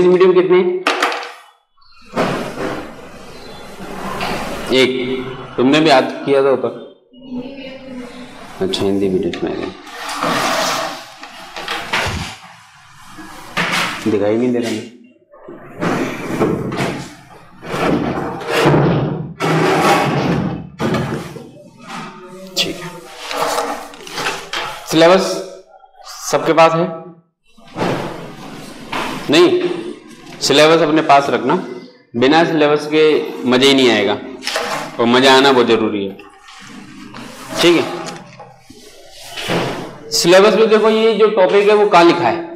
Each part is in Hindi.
इंग्लिश मीडियम कितने? एक। तुमने भी याद किया था ऊपर? अच्छा, हिंदी मीडियम में दिखाई नहीं दे रहा है। ठीक है, सिलेबस सबके पास है? नहीं, सिलेबस अपने पास रखना, बिना सिलेबस के मजा ही नहीं आएगा और मजा आना बहुत जरूरी है। ठीक है, सिलेबस में देखो ये जो टॉपिक है वो कहाँ लिखा है?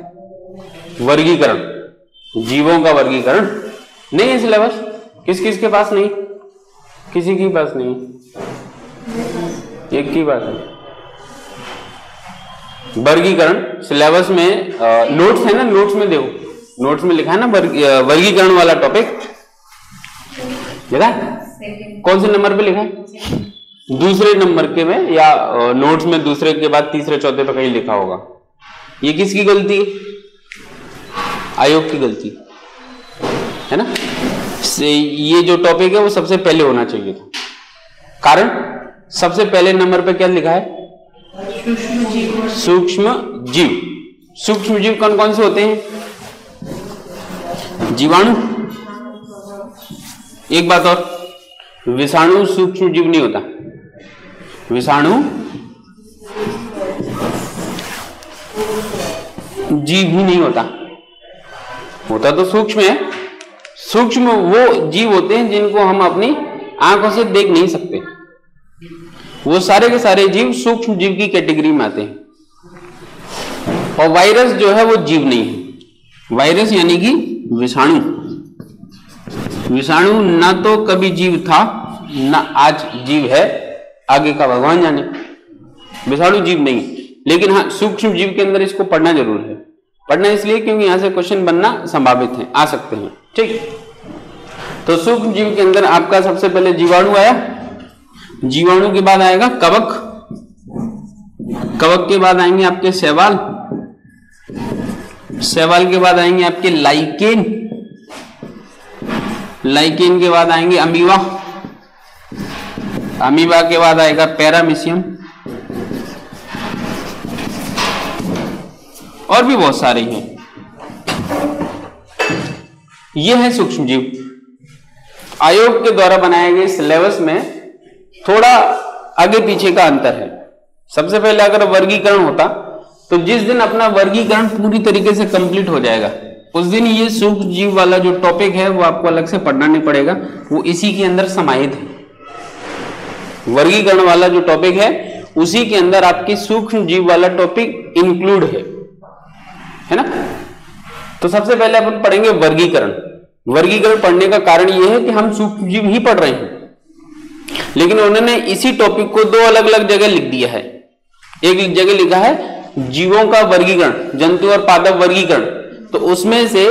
वर्गीकरण, जीवों का वर्गीकरण नहीं है सिलेबस। किस किस के पास नहीं? किसी के पास नहीं, एक की बात है। वर्गीकरण सिलेबस में नोट्स है ना, नोट्स में देखो, नोट्स में लिखा है ना वर्गीकरण वाला टॉपिक, लिखा कौन से नंबर पे लिखा है? दूसरे नंबर के में, या नोट्स में दूसरे के बाद तीसरे चौथे पे कहीं लिखा होगा। ये किसकी गलती है? आयोग की गलती है ना। ये जो टॉपिक है वो सबसे पहले होना चाहिए था। कारण सबसे पहले नंबर पे क्या लिखा है? सूक्ष्म जीव। सूक्ष्म जीव कौन कौन से होते हैं? जीवाणु। एक बात और, विषाणु सूक्ष्म जीव नहीं होता। विषाणु जीव ही नहीं होता, होता तो सूक्ष्म है। सूक्ष्म वो जीव होते हैं जिनको हम अपनी आंखों से देख नहीं सकते, वो सारे के सारे जीव सूक्ष्म जीव की कैटेगरी में आते हैं। और वायरस जो है वो जीव नहीं है। वायरस यानी कि विषाणु, विषाणु ना तो कभी जीव था ना आज जीव है, आगे का भगवान जाने। विषाणु जीव नहीं, लेकिन हाँ सूक्ष्म जीव के अंदर इसको पढ़ना जरूर है। पढ़ना इसलिए क्योंकि यहां से क्वेश्चन बनना संभावित है, आ सकते हैं। ठीक, तो सूक्ष्म जीव के अंदर आपका सबसे पहले जीवाणु आया, जीवाणु के बाद आएगा कवक, कवक के बाद आएंगे आपके शैवाल, शैवाल के बाद आएंगे आपके लाइकेन, लाइकेन के बाद आएंगे अमीबा, अमीबा के बाद आएगा पैरामीशियम, और भी बहुत सारे हैं। ये है सूक्ष्म जीव। आयोग के द्वारा बनाए गए सिलेबस में थोड़ा आगे पीछे का अंतर है। सबसे पहले अगर वर्गीकरण होता तो जिस दिन अपना वर्गीकरण पूरी तरीके से कंप्लीट हो जाएगा उस दिन ये सूक्ष्म जीव वाला जो टॉपिक है वो आपको अलग से पढ़ना नहीं पड़ेगा, वो इसी के अंदर समाहित है। वर्गीकरण वाला जो टॉपिक है उसी के अंदर आपके सूक्ष्म जीव वाला टॉपिक इंक्लूड है ना। तो सबसे पहले अपन पढ़ेंगे वर्गीकरण। वर्गीकरण पढ़ने का कारण यह है कि हम सूक्ष्म जीव ही पढ़ रहे हैं, लेकिन उन्होंने इसी टॉपिक को दो अलग अलग जगह लिख दिया है। एक जगह लिखा है जीवों का वर्गीकरण, जंतु और पादप वर्गीकरण, तो उसमें से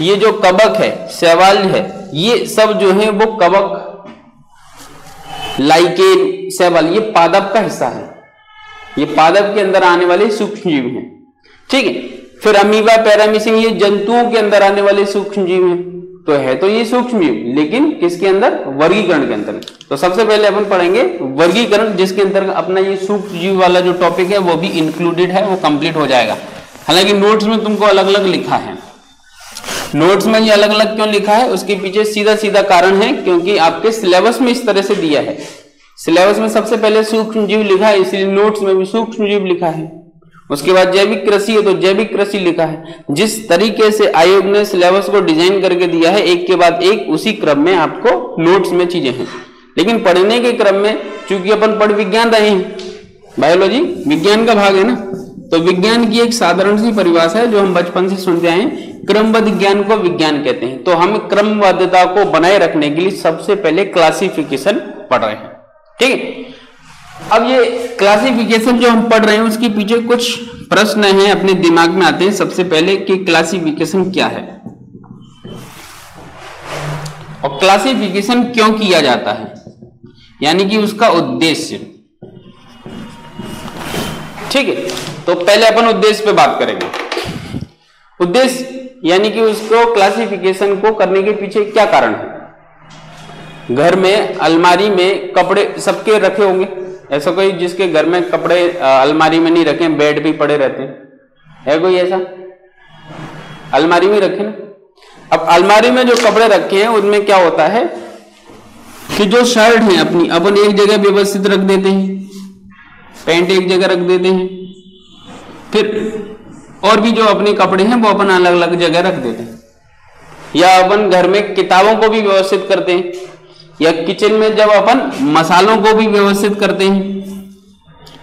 ये जो कवक है, शैवाल है, ये सब जो है वो कवक, लाइकेन, शैवाल ये पादप का हिस्सा है, ये पादप के अंदर आने वाले सूक्ष्म जीव है। ठीक है, फिर अमीबा, पैरामीशियम ये जंतुओं के अंदर आने वाले सूक्ष्म जीव हैं। तो है तो ये सूक्ष्म जीव, लेकिन किसके अंदर? वर्गीकरण के अंदर। तो सबसे पहले अपन पढ़ेंगे वर्गीकरण, जिसके अंदर अपना ये सूक्ष्म जीव वाला जो टॉपिक है वो भी इंक्लूडेड है, वो कंप्लीट हो जाएगा। हालांकि नोट्स में तुमको अलग अलग लिखा है। नोट्स में ये अलग अलग क्यों लिखा है उसके पीछे सीधा सीधा कारण है क्योंकि आपके सिलेबस में इस तरह से दिया है। सिलेबस में सबसे पहले सूक्ष्म जीव लिखा है, इसलिए नोट्स में भी सूक्ष्म जीव लिखा है। उसके बाद जैविक कृषि है तो जैविक कृषि लिखा है। जिस तरीके से आयोग ने सिलेबस को डिजाइन करके दिया है एक के बाद एक, उसी क्रम में आपको नोट्स में चीजें हैं। लेकिन पढ़ने के क्रम में चूंकि अपन पढ़ विज्ञान रहे हैं, बायोलॉजी विज्ञान का भाग है ना, तो विज्ञान की एक साधारण सी परिभाषा है जो हम बचपन से सुनते आए हैं, क्रमबद्ध ज्ञान को विज्ञान कहते हैं। तो हम क्रमबद्धता को बनाए रखने के लिए सबसे पहले क्लासिफिकेशन पढ़ रहे हैं। ठीक है, अब ये क्लासिफिकेशन जो हम पढ़ रहे हैं उसके पीछे कुछ प्रश्न हैं अपने दिमाग में आते हैं। सबसे पहले कि क्लासिफिकेशन क्या है और क्लासिफिकेशन क्यों किया जाता है, यानी कि उसका उद्देश्य। ठीक है, तो पहले अपन उद्देश्य पे बात करेंगे। उद्देश्य यानी कि उसको क्लासिफिकेशन को करने के पीछे क्या कारण है। घर में अलमारी में कपड़े सबके रखे होंगे, ऐसा कोई जिसके घर में कपड़े अलमारी में नहीं रखे, बेड भी पड़े रहते हैं, है कोई ऐसा? अलमारी में रखे ना। अब अलमारी में जो कपड़े रखे हैं उनमें क्या होता है कि जो शर्ट है अपनी अपन एक जगह व्यवस्थित रख देते हैं, पैंट एक जगह रख देते हैं, फिर और भी जो अपने कपड़े हैं वो अपन अलग अलग जगह रख देते हैं। या अपन घर में किताबों को भी व्यवस्थित करते हैं, या किचन में जब अपन मसालों को भी व्यवस्थित करते हैं,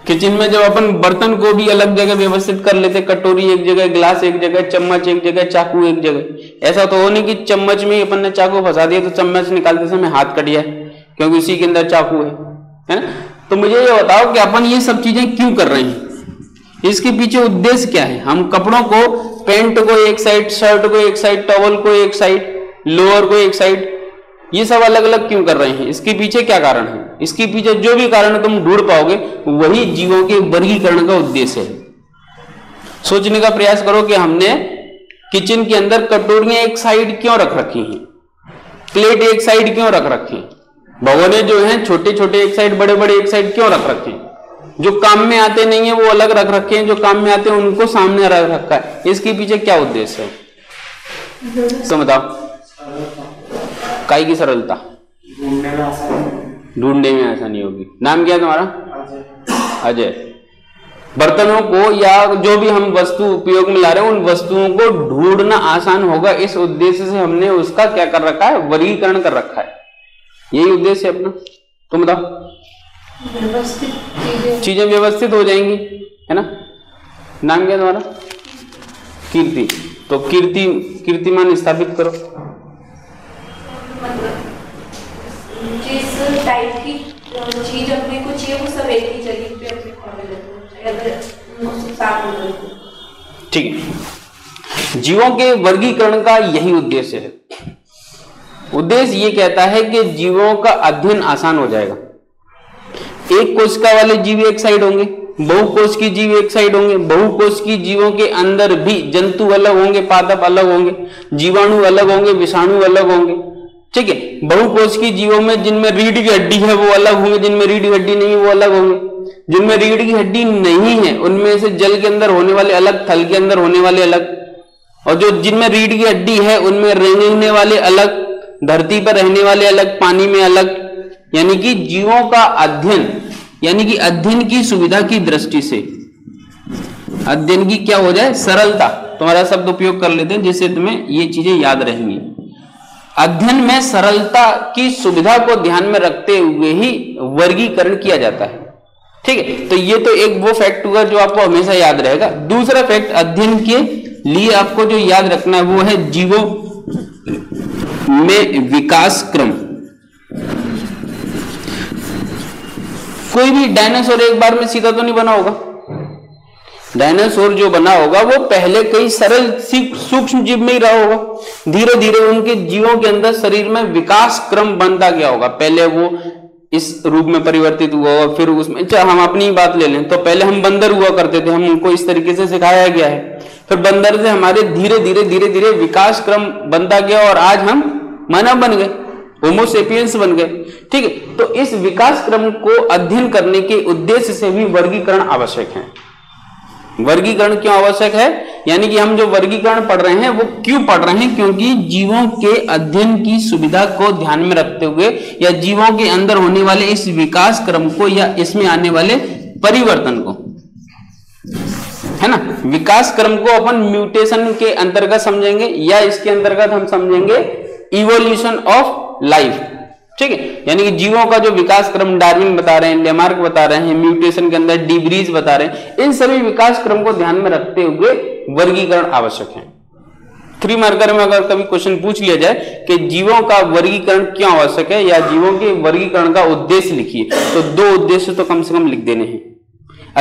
किचन में जब अपन बर्तन को भी अलग जगह व्यवस्थित कर लेते हैं, कटोरी एक जगह, गिलास एक जगह, चम्मच एक जगह, चाकू एक जगह। ऐसा तो हो नहीं कि चम्मच में अपन ने चाकू फंसा दिया तो चम्मच निकालते समय हाथ कट गया क्योंकि उसी के अंदर चाकू है ना। तो मुझे ये बताओ कि अपन ये सब चीजें क्यों कर रहे हैं, इसके पीछे उद्देश्य क्या है। हम कपड़ों को, पैंट को एक साइड, शर्ट को एक साइड, टॉवल को एक साइड, लोअर को एक साइड, ये सब अलग अलग क्यों कर रहे हैं, इसके पीछे क्या कारण है। इसके पीछे जो भी कारण तुम ढूंढ पाओगे वही जीवों के वर्गीकरण का उद्देश्य है। सोचने का प्रयास करो कि हमने किचन के अंदर कटोरियां एक साइड क्यों रख रखी हैं, प्लेट एक साइड क्यों रख रखी है, भगोने जो हैं छोटे छोटे एक साइड, बड़े बड़े एक साइड क्यों रख रखे हैं। जो काम में आते नहीं है वो अलग रख रखे हैं, जो काम में आते हैं उनको सामने रख रखा है। इसके पीछे क्या उद्देश्य है, तो बताओ। काय की सरलता, ढूंढने में आसानी होगी। नाम क्या है तुम्हारा? अजय। बर्तनों को या जो भी हम वस्तु उपयोग में ला रहे हैं उन वस्तुओं को ढूंढना आसान होगा, इस उद्देश्य से हमने उसका क्या कर रखा है, वर्गीकरण कर रखा है। यही उद्देश्य है अपना। तुम बताओ, चीजें व्यवस्थित हो जाएंगी, है ना। नाम क्या तुम्हारा? कीर्ति। तो कीर्ति, कीर्तिमान स्थापित करो। जिस टाइप की चीज अपने को चाहिए वो सब एक ही जगह पे अपने को। ठीक है, जीवों के वर्गीकरण का यही उद्देश्य है। उद्देश्य ये कहता है कि जीवों का अध्ययन आसान हो जाएगा। एक कोशिका वाले जीव एक साइड होंगे, बहुकोशिकीय जीव एक साइड होंगे, बहुकोशिकीय जीवों के अंदर भी जंतु अलग होंगे, पादप अलग होंगे, जीवाणु अलग होंगे, विषाणु अलग होंगे। ठीक है, बहुकोशिकीय जीवों में जिनमें रीढ़ की हड्डी है वो अलग होंगे, जिनमें रीढ़ की हड्डी नहीं है वो अलग होंगे, जिनमें रीढ़ की हड्डी नहीं है उनमें से जल के अंदर होने वाले अलग, थल के अंदर होने वाले अलग, और जो जिनमें रीढ़ की हड्डी है उनमें रेंगने वाले अलग, धरती पर रहने वाले अलग, पानी में अलग। यानी कि जीवों का अध्ययन, यानी कि अध्ययन की सुविधा की दृष्टि से अध्ययन की क्या हो जाए, सरलता। तुम्हारा शब्द उपयोग कर लेते हैं जिससे तुम्हें ये चीजें याद रहेंगी। अध्ययन में सरलता की सुविधा को ध्यान में रखते हुए ही वर्गीकरण किया जाता है। ठीक है, तो ये तो एक वो फैक्ट हुआ जो आपको हमेशा याद रहेगा। दूसरा फैक्ट अध्ययन के लिए आपको जो याद रखना है वो है जीवों में विकास क्रम। कोई भी डायनासोर एक बार में सीधा तो नहीं बना होगा। डायनासोर जो बना होगा वो पहले कई सरल सूक्ष्म जीव में ही रहा होगा, धीरे धीरे उनके जीवों के अंदर शरीर में विकास क्रम बनता गया होगा। पहले वो इस रूप में परिवर्तित हुआ होगा, फिर उसमें हम अपनी बात ले लें तो पहले हम बंदर हुआ करते थे, हम उनको इस तरीके से सिखाया गया है, फिर बंदर से हमारे धीरे धीरे धीरे धीरे विकास क्रम बनता गया और आज हम मानव बन गए, होमो सेपियंस बन गए। ठीक है, तो इस विकास क्रम को अध्ययन करने के उद्देश्य से भी वर्गीकरण आवश्यक है। वर्गीकरण क्यों आवश्यक है, यानी कि हम जो वर्गीकरण पढ़ रहे हैं वो क्यों पढ़ रहे हैं, क्योंकि जीवों के अध्ययन की सुविधा को ध्यान में रखते हुए या जीवों के अंदर होने वाले इस विकास क्रम को या इसमें आने वाले परिवर्तन को, है ना। विकास क्रम को अपन म्यूटेशन के अंतर्गत समझेंगे या इसके अंतर्गत हम समझेंगे इवोल्यूशन ऑफ लाइफ। ठीक है, यानी कि जीवों का जो विकास क्रम डार्विन बता रहे हैं, लेमार्क बता रहे हैं, म्यूटेशन के अंदर डीब्रीज बता रहे हैं, इन सभी विकास क्रम को ध्यान में रखते हुए वर्गीकरण आवश्यक है। 3 मार्कर में अगर कभी क्वेश्चन पूछ लिया जाए कि जीवों का वर्गीकरण क्यों आवश्यक है या जीवों के वर्गीकरण का उद्देश्य लिखिए, तो 2 उद्देश्य तो कम से कम लिख देने हैं,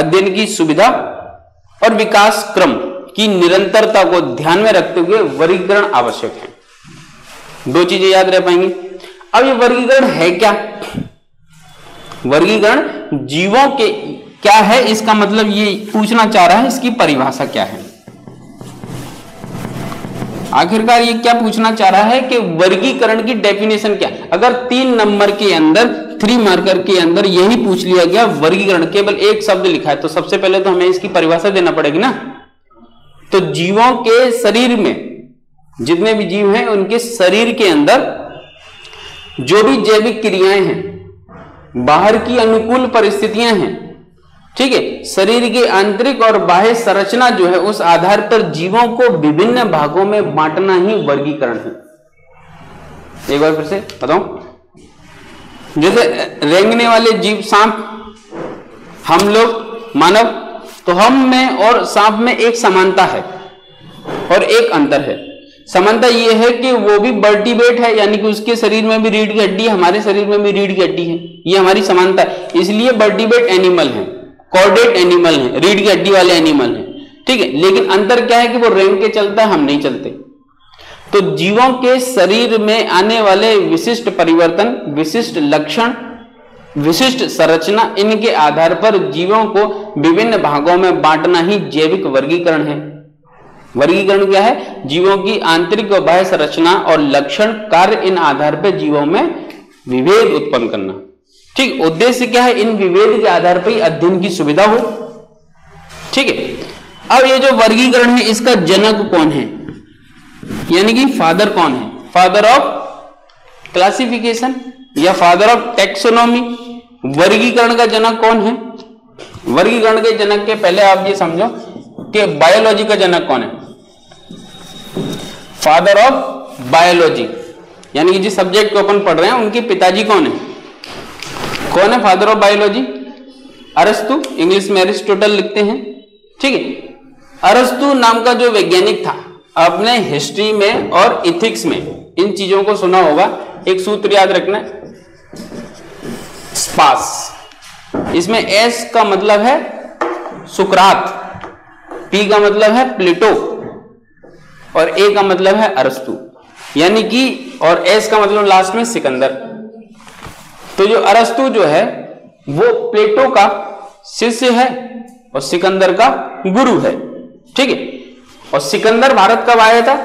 अध्ययन की सुविधा और विकास क्रम की निरंतरता को ध्यान में रखते हुए वर्गीकरण आवश्यक है। 2 चीजें याद रह पाएंगी। अब ये वर्गीकरण है क्या, वर्गीकरण जीवों के क्या है, इसका मतलब ये पूछना चाह रहा है इसकी परिभाषा क्या है। आखिरकार ये क्या पूछना चाह रहा है कि वर्गीकरण की डेफिनेशन क्या है। अगर 3 नंबर के अंदर 3 मार्कर के अंदर यही पूछ लिया गया वर्गीकरण, केवल एक शब्द लिखा है, तो सबसे पहले तो हमें इसकी परिभाषा देना पड़ेगी ना। तो जीवों के शरीर में जितने भी जीव हैं उनके शरीर के अंदर जो भी जैविक क्रियाएं हैं, बाहर की अनुकूल परिस्थितियां हैं, ठीक है, शरीर की आंतरिक और बाह्य संरचना जो है उस आधार पर जीवों को विभिन्न भागों में बांटना ही वर्गीकरण है। एक बार फिर से बताऊं, जैसे रेंगने वाले जीव सांप, हम लोग मानव, तो हम में और सांप में एक समानता है और एक अंतर है। समानता यह है कि वो भी वर्टिब्रेट है, यानी कि उसके शरीर में भी रीढ़ की हड्डी है, हमारे शरीर में भी रीढ़ की हड्डी है, ये हमारी समानता है। इसलिए वर्टिब्रेट एनिमल है, कॉर्डेट एनिमल है, रीढ़ की हड्डी वाले एनिमल है, ठीक है। लेकिन अंतर क्या है कि वो रेंग के चलता है, हम नहीं चलते। तो जीवों के शरीर में आने वाले विशिष्ट परिवर्तन, विशिष्ट लक्षण, विशिष्ट संरचना, इनके आधार पर जीवों को विभिन्न भागों में बांटना ही जैविक वर्गीकरण है। वर्गीकरण क्या है? जीवों की आंतरिक और बाह्य संरचना और लक्षण कार्य, इन आधार पर जीवों में विभेद उत्पन्न करना, ठीक। उद्देश्य क्या है? इन विभेद के आधार पर ही अध्ययन की सुविधा हो, ठीक है। अब ये जो वर्गीकरण है इसका जनक कौन है, यानी कि फादर कौन है? फादर ऑफ क्लासिफिकेशन या फादर ऑफ टैक्सोनॉमी। वर्गीकरण का जनक कौन है? वर्गीकरण के जनक के पहले आप ये समझो कि बायोलॉजी का जनक कौन है? फादर ऑफ बायोलॉजी, यानी कि जिस सब्जेक्ट को अपन पढ़ रहे हैं उनके पिताजी कौन है? कौन है फादर ऑफ बायोलॉजी? अरस्तु, इंग्लिश में एरिस्टोटल लिखते हैं, ठीक है। अरस्तु नाम का जो वैज्ञानिक था, आपने हिस्ट्री में और इथिक्स में इन चीजों को सुना होगा। एक सूत्र याद रखना, स्पास, इसमें एस का मतलब है सुकरात, पी का मतलब है प्लेटो और ए का मतलब है अरस्तु, यानी कि, और एस का मतलब लास्ट में सिकंदर। तो जो अरस्तु जो है वो प्लेटो का शिष्य है और सिकंदर का गुरु है, ठीक है। और सिकंदर भारत कब आया था?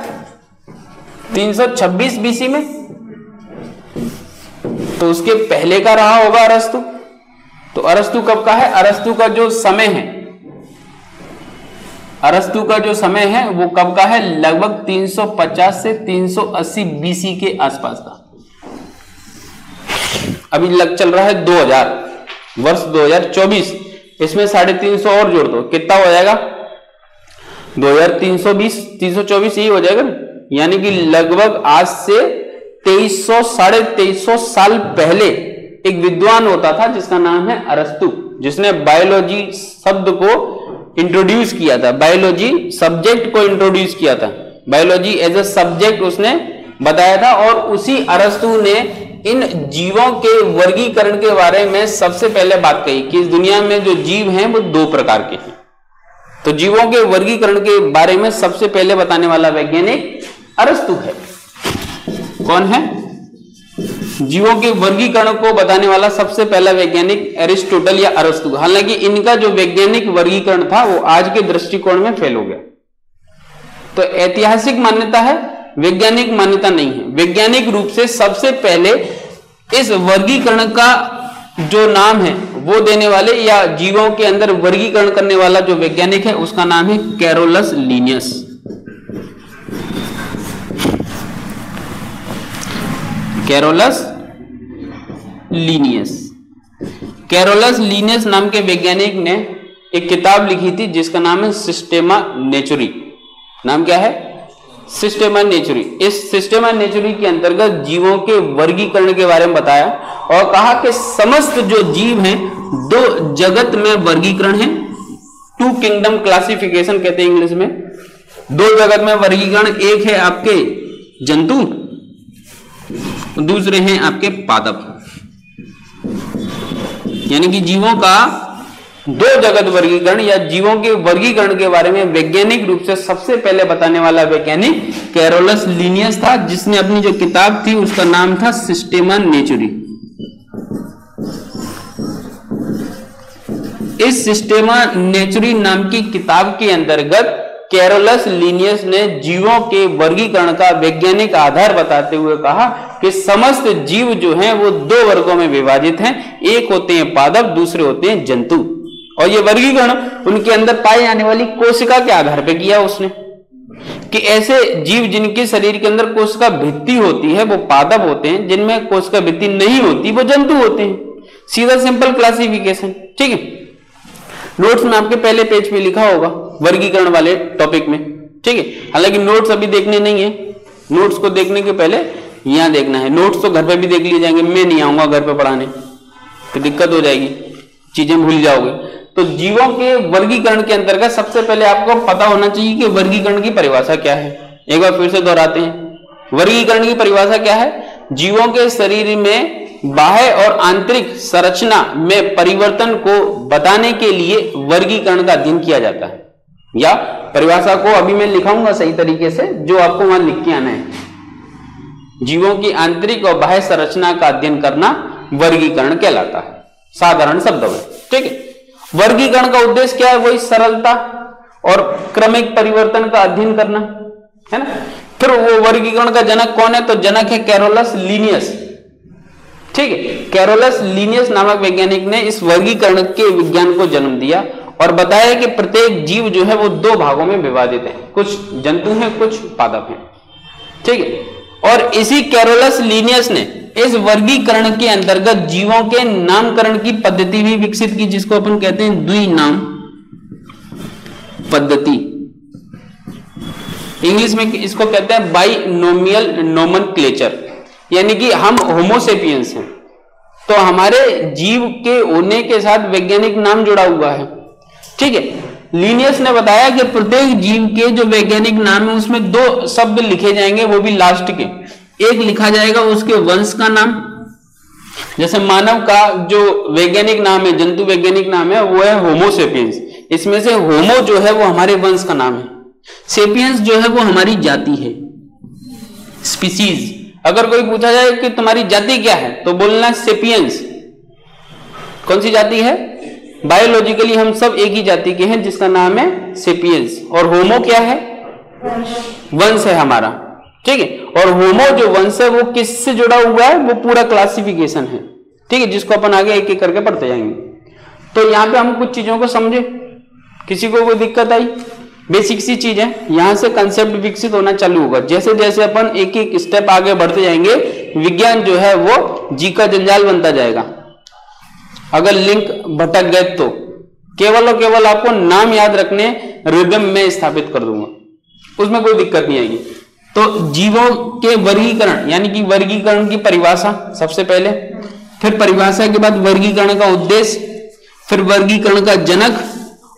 326 बीसी में, तो उसके पहले का रहा होगा अरस्तु। तो अरस्तु कब का है? अरस्तु का जो समय है, अरस्तु का जो समय है वो कब का है? लगभग 350 से 380 बीसी के आसपास का। अभी लग चल रहा है 2000, वर्ष 2024, इसमें 350 और जोड़ दो, कितना हो जाएगा? 2320, 324 यही हो जाएगा, यानी कि लगभग आज से 2300 2350 साल पहले एक विद्वान होता था जिसका नाम है अरस्तु, जिसने बायोलॉजी शब्द को इंट्रोड्यूस किया था, बायोलॉजी सब्जेक्ट को इंट्रोड्यूस किया था, बायोलॉजी एज अ सब्जेक्ट उसने बताया था। और उसी अरस्तु ने इन जीवों के वर्गीकरण के बारे में सबसे पहले बात कही कि इस दुनिया में जो जीव हैं वो 2 प्रकार के हैं। तो जीवों के वर्गीकरण के बारे में सबसे पहले बताने वाला वैज्ञानिक अरस्तु है। कौन है? जीवों के वर्गीकरण को बताने वाला सबसे पहला वैज्ञानिक एरिस्टोटल या अरस्तु। हालांकि इनका जो वैज्ञानिक वर्गीकरण था वो आज के दृष्टिकोण में फेल हो गया। तो ऐतिहासिक मान्यता है, वैज्ञानिक मान्यता नहीं है। वैज्ञानिक रूप से सबसे पहले इस वर्गीकरण का जो नाम है वो देने वाले या जीवों के अंदर वर्गीकरण करने वाला जो वैज्ञानिक है उसका नाम है Carolus Linnaeus. Carolus Linnaeus, Carolus Linnaeus नाम के वैज्ञानिक ने एक किताब लिखी थी जिसका नाम है सिस्टेमा नेचुरी। नाम क्या है? सिस्टेमा नेचुरी। इस सिस्टेमा नेचुरी के अंतर्गत जीवों के वर्गीकरण के बारे में बताया और कहा कि समस्त जो जीव हैं 2 जगत में वर्गीकरण है, 2 किंगडम क्लासिफिकेशन कहते हैं इंग्लिश में। 2 जगत में वर्गीकरण, एक है आपके जंतु, दूसरे हैं आपके पादप। यानी कि जीवों का 2 जगत वर्गीकरण या जीवों के वर्गीकरण के बारे में वैज्ञानिक रूप से सबसे पहले बताने वाला वैज्ञानिक कैरोलस लीनियस था, जिसने अपनी जो किताब थी उसका नाम था सिस्टेमा नेचुरी। इस सिस्टेमा नेचुरी नाम की किताब के अंतर्गत कैरोलस लीनियस ने जीवों के वर्गीकरण का वैज्ञानिक आधार बताते हुए कहा कि समस्त जीव जो हैं वो दो वर्गों में विभाजित हैं, एक होते हैं पादप, दूसरे होते हैं जंतु। और ये वर्गीकरण उनके अंदर पाई जाने वाली कोशिका के आधार पर किया उसने कि ऐसे जीव जिनके शरीर के अंदर कोशिका भित्ति होती है वो पादप होते हैं, जिनमें कोशिका भित्ति नहीं होती वो जंतु होते हैं। सीधा सिंपल क्लासिफिकेशन, ठीक है। नोट्स में आपके पहले पेज पे लिखा होगा वर्गीकरण वाले टॉपिक में, ठीक है। हालांकि नोट्स अभी देखने नहीं है, नोट्स को देखने के पहले यहां देखना है। नोट्स तो घर पे भी देख लिए जाएंगे, मैं नहीं आऊंगा घर पे पढ़ाने तो दिक्कत हो जाएगी, चीजें भूल जाओगे। तो जीवों के वर्गीकरण के अंतर्गत सबसे पहले आपको पता होना चाहिए कि वर्गीकरण की परिभाषा क्या है। एक बार फिर से दोहराते हैं, वर्गीकरण की परिभाषा क्या है? जीवों के शरीर में बाह्य और आंतरिक संरचना में परिवर्तन को बताने के लिए वर्गीकरण का अध्ययन किया जाता है। या परिभाषा को अभी मैं लिखाऊंगा सही तरीके से, जो आपको वहां लिख के आना है। जीवों की आंतरिक और बाह्य संरचना का अध्ययन करना वर्गीकरण कहलाता है, साधारण शब्दों में, ठीक है। वर्गीकरण का उद्देश्य क्या है? वही सरलता और क्रमिक परिवर्तन का अध्ययन करना है ना। फिर वो वर्गीकरण का जनक कौन है? तो जनक है कैरोलस लीनियस, ठीक है। कैरोलस लीनियस नामक वैज्ञानिक ने इस वर्गीकरण के विज्ञान को जन्म दिया और बताया कि प्रत्येक जीव जो है वो दो भागों में विभाजित है, कुछ जंतु हैं कुछ पादप हैं, ठीक है। और इसी कैरोलस लीनियस ने इस वर्गीकरण के अंतर्गत जीवों के नामकरण की पद्धति भी विकसित की, जिसको अपन कहते हैं द्विनाम पद्धति। इंग्लिश में इसको कहते हैं बाइनोमियल नोमेनक्लेचर। यानी कि हम होमोसेपियंस हैं तो हमारे जीव के होने के साथ वैज्ञानिक नाम जुड़ा हुआ है, ठीक है। लीनियस ने बताया कि प्रत्येक जीव के जो वैज्ञानिक नाम है उसमें दो शब्द लिखे जाएंगे, वो भी लास्ट के। एक लिखा जाएगा उसके वंश का नाम, जैसे मानव का जो वैज्ञानिक नाम है, जंतु वैज्ञानिक नाम है, वो है होमोसेपियंस। इसमें से होमो जो है वो हमारे वंश का नाम है, सेपियंस जो है वो हमारी जाति है, स्पीसीज। अगर कोई पूछा जाए कि तुम्हारी जाति क्या है तो बोलना है सेपियंस। कौन सी जाति है? बायोलॉजिकली हम सब एक ही जाति के हैं जिसका नाम है सेपियंस। और होमो क्या है? वंश है हमारा, ठीक है। और होमो जो वंश है वो किस से जुड़ा हुआ है, वो पूरा क्लासिफिकेशन है, ठीक है, जिसको अपन आगे एक एक करके पढ़ते जाएंगे। तो यहाँ पे हम कुछ चीजों को समझे, किसी को कोई दिक्कत आई? बेसिक सी चीज है, यहाँ से कंसेप्ट विकसित होना चालू होगा। जैसे जैसे अपन एक एक स्टेप आगे बढ़ते जाएंगे विज्ञान जो है वो जी का जंजाल बनता जाएगा। अगर लिंक भटक गए तो केवल और केवल आपको नाम याद रखने रिदम में स्थापित कर दूंगा, उसमें कोई दिक्कत नहीं आएगी। तो जीवों के वर्गीकरण यानी कि वर्गीकरण की परिभाषा सबसे पहले, फिर परिभाषा के बाद वर्गीकरण का उद्देश्य, फिर वर्गीकरण का जनक,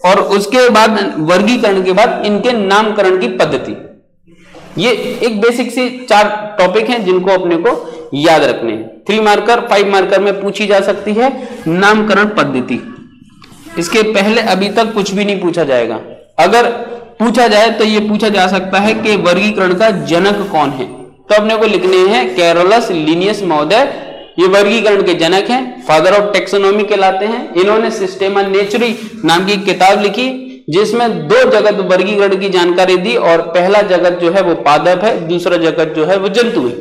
और उसके बाद वर्गीकरण के बाद इनके नामकरण की पद्धति। ये एक बेसिक सी चार टॉपिक हैं जिनको अपने को याद रखने हैं। 3 मार्कर 5 मार्कर में पूछी जा सकती है नामकरण पद्धति। इसके पहले अभी तक कुछ भी नहीं पूछा जाएगा। अगर पूछा जाए तो ये पूछा जा सकता है कि वर्गीकरण का जनक कौन है, तो अपने को लिखने हैं कैरोलस लीनियस महोदय ये वर्गीकरण के जनक हैं, फादर ऑफ टेक्सोनॉमी कहलाते हैं। इन्होंने सिस्टेमा नेचुरी नाम की किताब लिखी जिसमें दो जगत वर्गीकरण की जानकारी दी, और पहला जगत जो है वो पादप है, दूसरा जगत जो है वो जंतु है,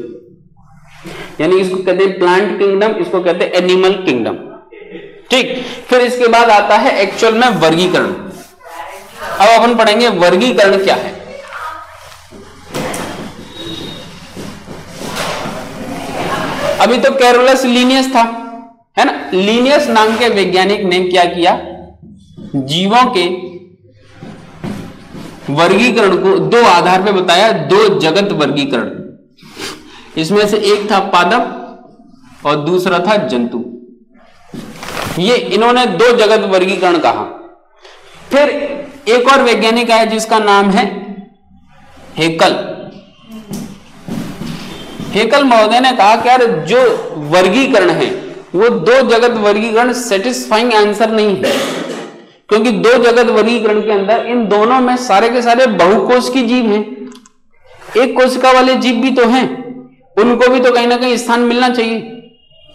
यानी इसको कहते हैं प्लांट किंगडम, इसको कहते हैं एनिमल किंगडम, ठीक। फिर इसके बाद आता है एक्चुअल में वर्गीकरण। अब अपन पढ़ेंगे वर्गीकरण क्या है। अभी तो कैरोलस लीनियस था, है ना। लीनियस नाम के वैज्ञानिक ने क्या किया, जीवों के वर्गीकरण को दो आधार पे बताया, दो जगत वर्गीकरण। इसमें से एक था पादप और दूसरा था जंतु, ये इन्होंने दो जगत वर्गीकरण कहा। फिर एक और वैज्ञानिक आया जिसका नाम है हेकल। हेकल महोदय ने कहा कि यार जो वर्गीकरण है वो दो जगत वर्गीकरण सेटिस्फाइंग आंसर नहीं है, क्योंकि दो जगत वर्गीकरण के अंदर इन दोनों में सारे के सारे बहुकोश की जीव हैं, एक कोशिका वाले जीव भी तो हैं, उनको भी तो कहीं ना कहीं स्थान मिलना चाहिए।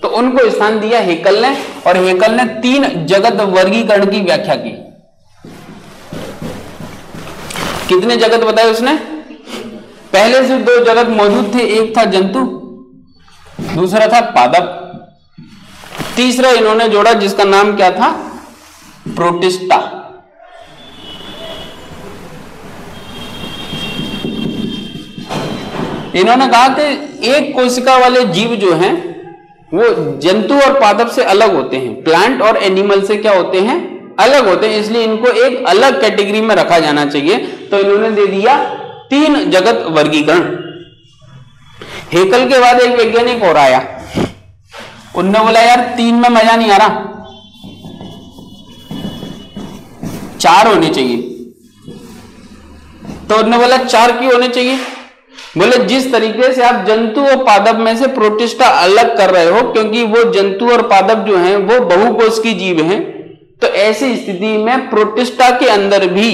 तो उनको स्थान दिया हेकल ने, और हेकल ने 3 जगत वर्गीकरण की व्याख्या की। कितने जगत बताए उसने? पहले से दो जगत मौजूद थे, एक था जंतु, दूसरा था पादप, तीसरा इन्होंने जोड़ा जिसका नाम क्या था? प्रोटिस्टा। इन्होंने कहा कि एक कोशिका वाले जीव जो हैं वो जंतु और पादप से अलग होते हैं, प्लांट और एनिमल से क्या होते हैं? अलग होते हैं, इसलिए इनको एक अलग कैटेगरी में रखा जाना चाहिए। तो इन्होंने दे दिया तीन जगत वर्गीकरण। हेकल के बाद एक वैज्ञानिक और आया, उन्होंने बोला यार तीन में मजा नहीं आ रहा, चार होने चाहिए। तो उन्होंने बोला चार क्यों होने चाहिए? बोले जिस तरीके से आप जंतु और पादप में से प्रोटिस्टा अलग कर रहे हो, क्योंकि वो जंतु और पादप जो हैं वो बहुकोशिकीय जीव हैं, तो ऐसी स्थिति में प्रोटिस्टा के अंदर भी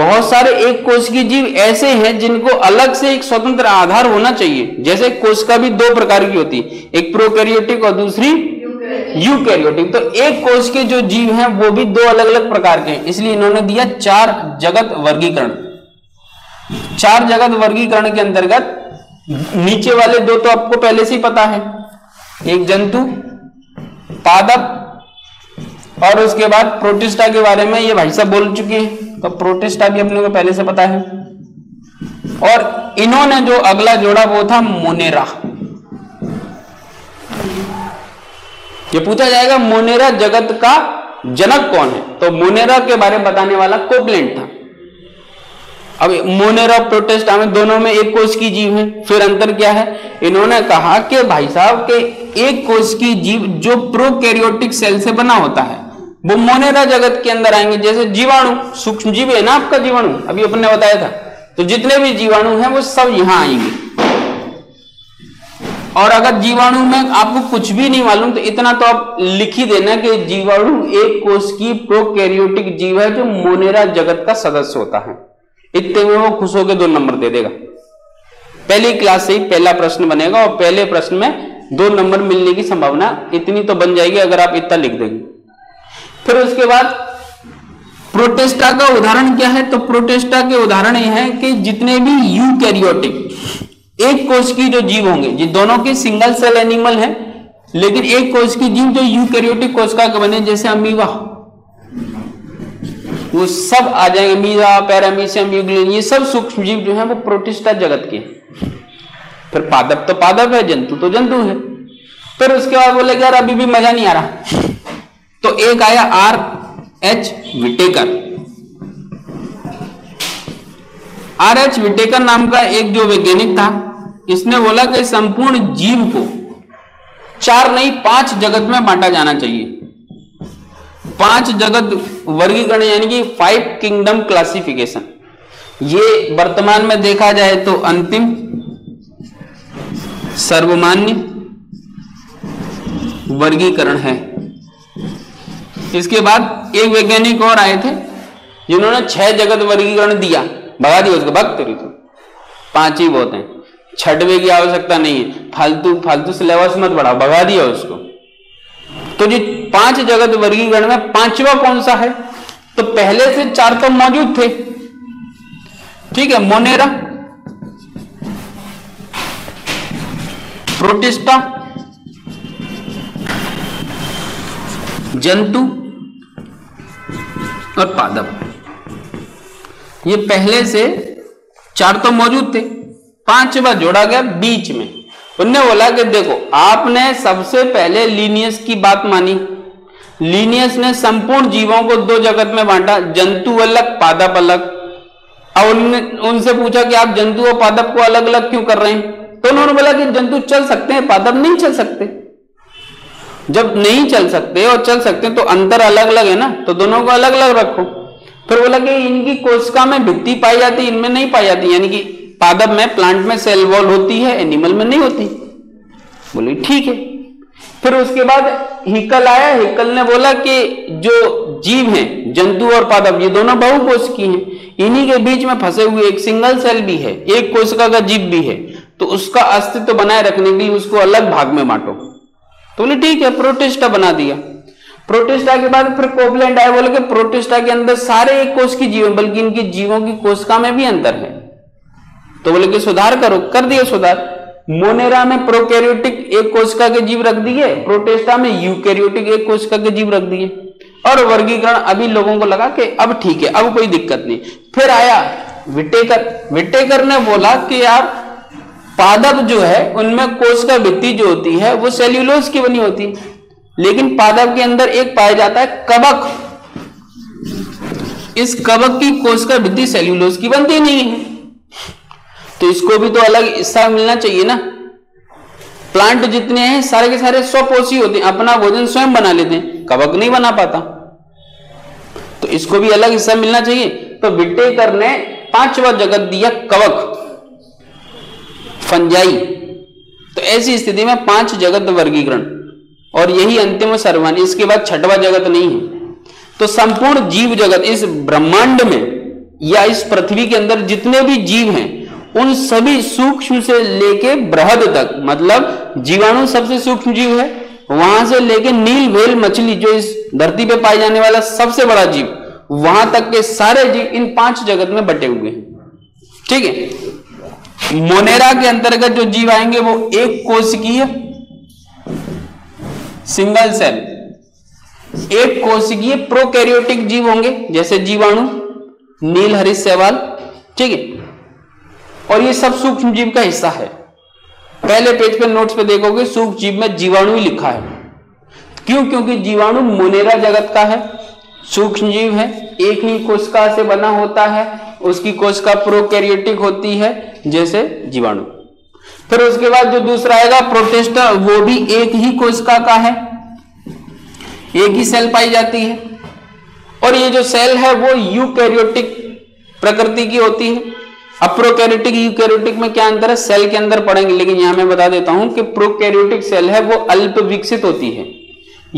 बहुत सारे एक कोशिकीय जीव ऐसे हैं जिनको अलग से एक स्वतंत्र आधार होना चाहिए। जैसे कोशिका भी दो प्रकार की होती है, एक प्रोकैरियोटिक और दूसरी यूकैरियोटिक। तो एक कोशिकीय जो जीव हैं वो भी दो अलग अलग प्रकार के हैं, इसलिए इन्होंने दिया चार जगत वर्गीकरण। चार जगत वर्गीकरण के अंतर्गत नीचे वाले दो तो आपको पहले से ही पता है, एक जंतु पादप और उसके बाद प्रोटिस्टा के बारे में ये भाई साहब बोल चुके हैं, तो प्रोटिस्टा भी अपने को पहले से पता है। और इन्होंने जो अगला जोड़ा वो था मोनेरा। ये पूछा जाएगा मोनेरा जगत का जनक कौन है? तो मोनेरा के बारे में बताने वाला कोपलैंड था। अब मोनेरा प्रोटिस्टा में दोनों में एक कोशिकीय जीव है, फिर अंतर क्या है? इन्होंने कहा कि भाई साहब के एक कोशिकीय जीव जो प्रोकैरियोटिक सेल से बना होता है वो मोनेरा जगत के अंदर आएंगे। जैसे जीवाणु, सूक्ष्म जीव है ना आपका जीवाणु, अभी अपन ने बताया था, तो जितने भी जीवाणु हैं वो सब यहां आएंगे। और अगर जीवाणु में आपको कुछ भी नहीं मालूम तो इतना तो आप लिख ही देना कि जीवाणु एक कोशिकीय प्रोकैरियोटिक जीव है जो मोनेरा जगत का सदस्य होता है। इतने में वो खुश होकर 2 नंबर दे देगा। पहली क्लास से ही पहला प्रश्न बनेगा और पहले प्रश्न में 2 नंबर मिलने की संभावना इतनी तो बन जाएगी अगर आप इतना लिख देंगे। फिर उसके बाद प्रोटिस्टा का उदाहरण क्या है? तो प्रोटिस्टा के उदाहरण ये है कि जितने भी यूकैरियोटिक एक कोशिकीय जो जीव होंगे, ये दोनों के सिंगल सेल एनिमल हैं, लेकिन एक कोशिकीय जीव जो यूकैरियोटिक कोशिका के बने, जैसे अमीबा, वो सब आ जाएंगे। अमीबा, पैरामीशियम, यूग्लिन, ये सब सूक्ष्म जीव जो है वो प्रोटिस्टा जगत के। फिर पादप तो पादप है, जंतु तो जंतु है। फिर उसके बाद बोले यार अभी भी मजा नहीं आ रहा, तो एक आया R H Whittaker। R H Whittaker नाम का एक जो वैज्ञानिक था, इसने बोला कि संपूर्ण जीव को 4 नहीं 5 जगत में बांटा जाना चाहिए। 5 जगत वर्गीकरण यानी कि 5 Kingdom Classification। ये वर्तमान में देखा जाए तो अंतिम, सर्वमान्य वर्गीकरण है। इसके बाद एक वैज्ञानिक और आए थे जिन्होंने 6 जगत वर्गीकरण दिया, भगा दिया उसको, भक्त तेरी तो 5 ही बहुत है, 6वें की आवश्यकता नहीं है, फालतू सिलेबस मत बढ़ाओ, भगा दिया उसको। तो जी 5 जगत वर्गीकरण में 5वां कौन सा है? तो पहले से 4 तो मौजूद थे, ठीक है, मोनेरा, प्रोटिस्टा, जंतु और पादप। ये पहले से 4 तो मौजूद थे, 5वां जोड़ा गया बीच में। उन्होंने बोला कि देखो आपने सबसे पहले लीनियस की बात मानी, लीनियस ने संपूर्ण जीवों को 2 जगत में बांटा, जंतु अलग पादप अलग। और उनसे पूछा कि आप जंतु और पादप को अलग अलग क्यों कर रहे हैं? तो उन्होंने बोला कि जंतु चल सकते हैं, पादप नहीं चल सकते। जब नहीं चल सकते और चल सकते हैं तो अंतर अलग अलग है ना, तो दोनों को अलग अलग रखो। फिर बोला कि इनकी कोशिका में भित्ति पाई जाती, इनमें नहीं पाई जाती, यानी कि पादप में, प्लांट में सेल वॉल होती है, एनिमल में नहीं होती। बोली ठीक है। फिर उसके बाद हेकल आया, हेकल ने बोला कि जो जीव हैं जंतु और पादप ये दोनों बहुकोशिकीय हैं, इन्हीं के बीच में फंसे हुए एक सिंगल सेल भी है, एक कोशिका का जीव भी है, तो उसका अस्तित्व बनाए रखने के लिए उसको अलग भाग में बांटो। तो बोले ठीक है, प्रोटिस्टा बना दिया। प्रोटिस्टा के बाद फिर कोवलेंट आए, बोले कि प्रोटिस्टा के अंदर सारे एक कोश की जीव, बल्कि इनकी जीवों की कोशिका में भी अंतर है, तो बोले कि सुधार करो, कर दिया सुधार। मोनेरा में प्रोकैरियोटिक एक कोशिका के जीव रख दिए, प्रोटिस्टा में यूकैरियोटिक एक कोशिका के जीव रख दिए, और वर्गीकरण अभी लोगों को लगा कि अब ठीक है, अब कोई दिक्कत नहीं। फिर आया विटेकर, विटेकर ने बोला कि यार पादप जो है उनमें कोशिका भित्ति जो होती है वो सेल्यूलोज की बनी होती है, लेकिन पादप के अंदर एक पाया जाता है कवक, इस कवक की कोशिका भित्ति सेल्यूलोज की बनती नहीं है, तो इसको भी तो अलग हिस्सा मिलना चाहिए ना। प्लांट जितने हैं सारे के सारे स्वपोषी होते हैं, अपना भोजन स्वयं बना लेते हैं, कवक नहीं बना पाता, तो इसको भी अलग हिस्सा मिलना चाहिए। तो विटेकर ने पांचवा जगत दिया कवक, फंजाई। तो ऐसी स्थिति में पांच जगत वर्गीकरण, और यही अंतिम सर्वमान्य, इसके बाद छठवा जगत नहीं है। तो संपूर्ण जीव जगत इस ब्रह्मांड में या इस पृथ्वी के अंदर जितने भी जीव हैं उन सभी सूक्ष्म से लेके बृहद तक, मतलब जीवाणु सबसे सूक्ष्म जीव है, वहां से लेके नील व्हेल मछली जो इस धरती पे पाए जाने वाला सबसे बड़ा जीव, वहां तक के सारे जीव इन पांच जगत में बटे हुए हैं। ठीक है, मोनेरा के अंतर्गत जो जीव आएंगे वो एक कोशिकीय सिंगल सेल, एक कोशिकीय प्रोकैरियोटिक जीव होंगे, जैसे जीवाणु, नील हरित शैवाल, ठीक है, और ये सब सूक्ष्म जीव का हिस्सा है। पहले पेज पे नोट्स पे देखोगे सूक्ष्म जीव में जीवाणु ही लिखा है, क्यों? क्योंकि जीवाणु मोनेरा जगत का है, सूक्ष्म जीव है, एक ही कोशिका से बना होता है, उसकी कोशिका प्रोकैरियोटिक होती है जैसे जीवाणु। फिर उसके बाद जो दूसरा आएगा प्रोटिस्टा, वो भी एक ही कोशिका का है, एक ही सेल पाई जाती है, और ये जो सेल है वो यूकैरियोटिक प्रकृति की होती है। अब प्रोकैरियोटिक यूकैरियोटिक में क्या अंतर है सेल के अंदर पढ़ेंगे, लेकिन यहां मैं बता देता हूं कि प्रोकैरियोटिक सेल है वो अल्प विकसित होती है,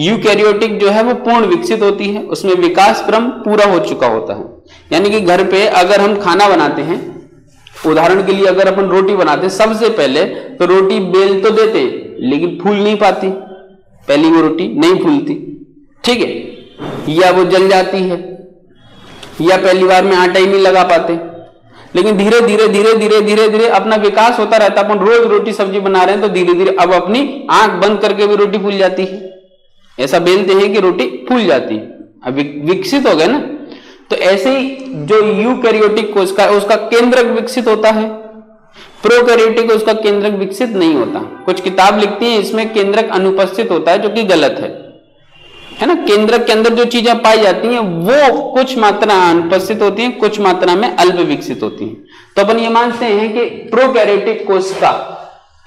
यूकैरियोटिक जो है वो पूर्ण विकसित होती है, उसमें विकास क्रम पूरा हो चुका होता है। यानी कि घर पे अगर हम खाना बनाते हैं, उदाहरण के लिए अगर अपन रोटी बनाते हैं, सबसे पहले तो रोटी बेल तो देते हैं लेकिन फूल नहीं पाती, पहली वो रोटी नहीं फूलती, ठीक है, या वो जल जाती है, या पहली बार में आटा ही नहीं लगा पाते, लेकिन धीरे धीरे धीरे धीरे धीरे धीरे अपना विकास होता रहता है। अपन रोज रोटी सब्जी बना रहे हैं तो धीरे धीरे अब अपनी आंख बंद करके भी रोटी फूल जाती है, ऐसा बेलते हैं कि रोटी फूल जाती है, अब विकसित हो गए ना। तो ऐसे ही जो यूकैरियोटिक कोशिका है उसका केंद्रक विकसित होता है, प्रोकैरियोटिक उसका केंद्रक विकसित नहीं होता। कुछ किताब लिखती है इसमें केंद्रक अनुपस्थित होता है, जो कि गलत है ना। केंद्रक के अंदर जो चीजें पाई जाती हैं वो कुछ मात्रा अनुपस्थित होती हैं, कुछ मात्रा में अल्प विकसित होती हैं। तो अपन ये मानते हैं कि प्रोकैरियोटिक कोशिका